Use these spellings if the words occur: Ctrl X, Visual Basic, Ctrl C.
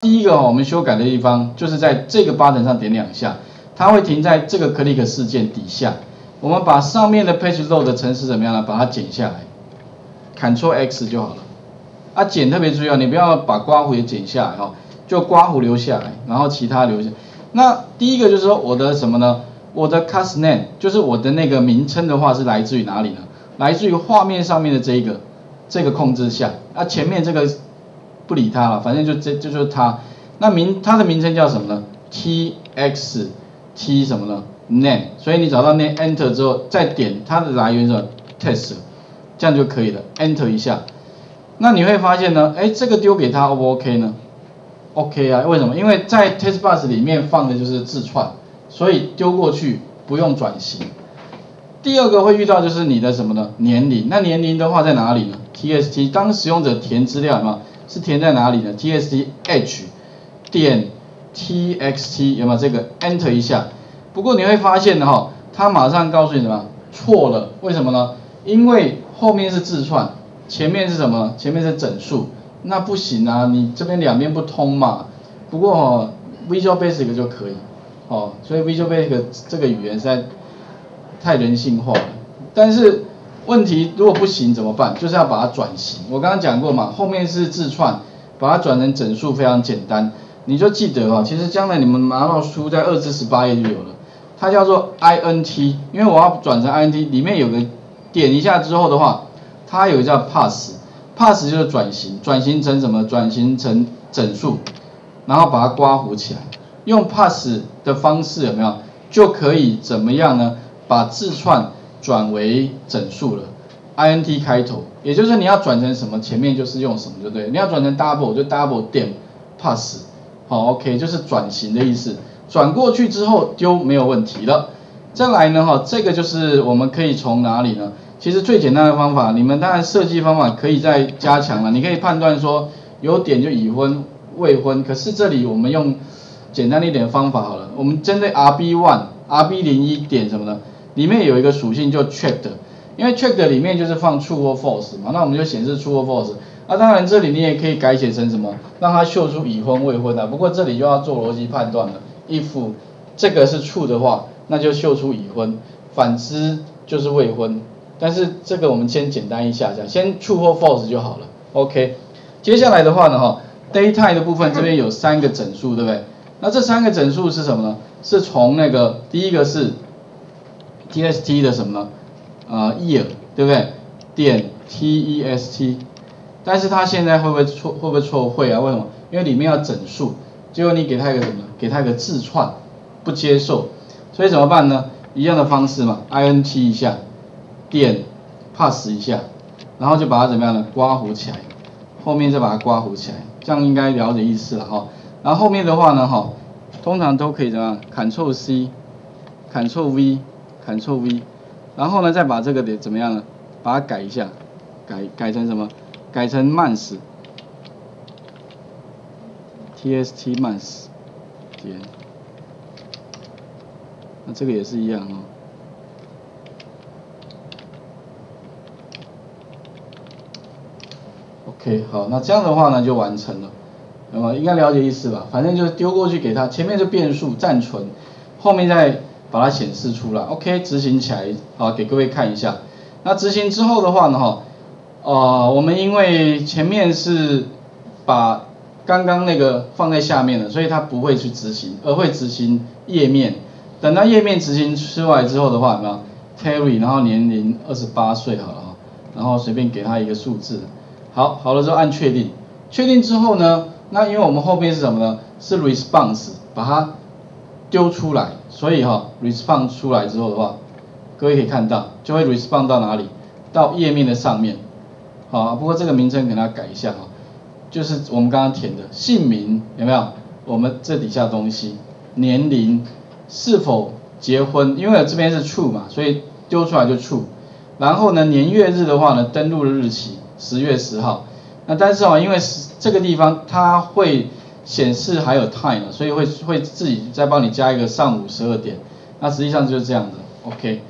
第一个我们修改的地方就是在这个button上点两下，它会停在这个 click 事件底下。我们把上面的 page load 的程式怎么样呢？把它剪下来 ，Ctrl X 就好了。啊，剪特别重要，你不要把刮胡也剪下来哦，就刮胡留下来，然后其他留下。那第一个就是说我的什么呢？我的 class name 就是我的那个名称的话是来自于哪里呢？来自于画面上面的这个控制下，啊，前面这个不理它了，反正这就是它。那它的名称叫什么呢 ？txt 什么呢 ？name。所以你找到 name enter 之后，再点它的来源是 test， 这样就可以了。enter 一下，那你会发现呢，哎，这个丢给它 O 不 OK 呢 ？OK 啊，为什么？因为在 test bus 里面放的就是字串，所以丢过去不用转型。第二个会遇到就是你的什么呢？年龄。那年龄的话在哪里呢 ？txt 当使用者填资料嘛，是填在哪里呢 ？txt h 点 txt 有没有这个 enter 一下？不过你会发现哈，它马上告诉你什么？错了。为什么呢？因为后面是字串，前面是什么？前面是整数，那不行啊，你这边两边不通嘛。不过哦 ，Visual Basic 就可以哦，所以 Visual Basic 这个语言是在太人性化了，但是问题如果不行怎么办？就是要把它转型。我刚刚讲过嘛，后面是字串，把它转成整数非常简单。你就记得哦，其实将来你们拿到书在2至18页就有了，它叫做 int， 因为我要转成 int， 里面有个点一下之后的话，它有个叫 pass 就是转型，转型成什么？转型成整数，然后把它刮糊起来，用 pass 的方式有没有就可以怎么样呢？把字串转为整数了 ，int 开头，也就是你要转成什么，前面就是用什么，对不对？你要转成 double 就 double 点 pass， 好 ，OK， 就是转型的意思。转过去之后丢没有问题了。再来呢，哈，这个就是我们可以从哪里呢？其实最简单的方法，你们当然设计方法可以再加强了。你可以判断说有点就已婚、未婚，可是这里我们用简单一点的方法好了。我们针对 RB1、RB01 点什么呢？里面有一个属性就 checked， 因为 checked 里面就是放 true 或 false 嘛，那我们就显示 true 或 false。啊，当然这里你也可以改写成什么，让它秀出已婚未婚啊。不过这里就要做逻辑判断了。if 这个是 true 的话，那就秀出已婚；反之就是未婚。但是这个我们先简单一下下，先 true 或 false 就好了。OK， 接下来的话呢，哈 ，daytime 的部分这边有三个整数，对不对？那这三个整数是什么呢？是从那个第一个是txt 的什么呢？year 对不对？点 test， 但是它现在会不会错？会啊，为什么？因为里面要整数，结果你给它一个什么？给它一个字串，不接受，所以怎么办呢？一样的方式嘛 ，int 一下，点 pass 一下，然后就把它怎么样呢？刮糊起来，后面再把它刮糊起来，这样应该了解意思了哈。然后后面的话呢，哈，通常都可以怎么样 ？Ctrl C， Ctrl V。Ctrl V， 然后呢，再把这个点怎么样呢？把它改一下，改成什么？改成 mans，tst mans， 点，那这个也是一样哦。OK， 好，那这样的话呢就完成了，那么应该了解意思吧？反正就丢过去给它，前面就变数暂存，后面再把它显示出来 ，OK， 执行起来，好，给各位看一下。那执行之后的话呢，哈，我们因为前面是把刚刚那个放在下面的，所以它不会去执行，而会执行页面。等到页面执行出来之后的话，有没有 Terry， 然后年龄28岁好了，然后随便给他一个数字，好了之后按确定，确定之后呢，那因为我们后面是什么呢？是 response， 把它丢出来。所以哈 ，respond 出来之后的话，各位可以看到，就会 respond 到哪里？到页面的上面。好，不过这个名称给它改一下哈，就是我们刚刚填的姓名有没有？我们这底下东西，年龄，是否结婚？因为这边是 true 嘛，所以丢出来就 true。然后呢，年月日的话呢，登录的日期10月10号。那但是哦，因为这个地方它会显示还有 time， 所以会自己再帮你加一个上午12点，那实际上就是这样子 ，OK。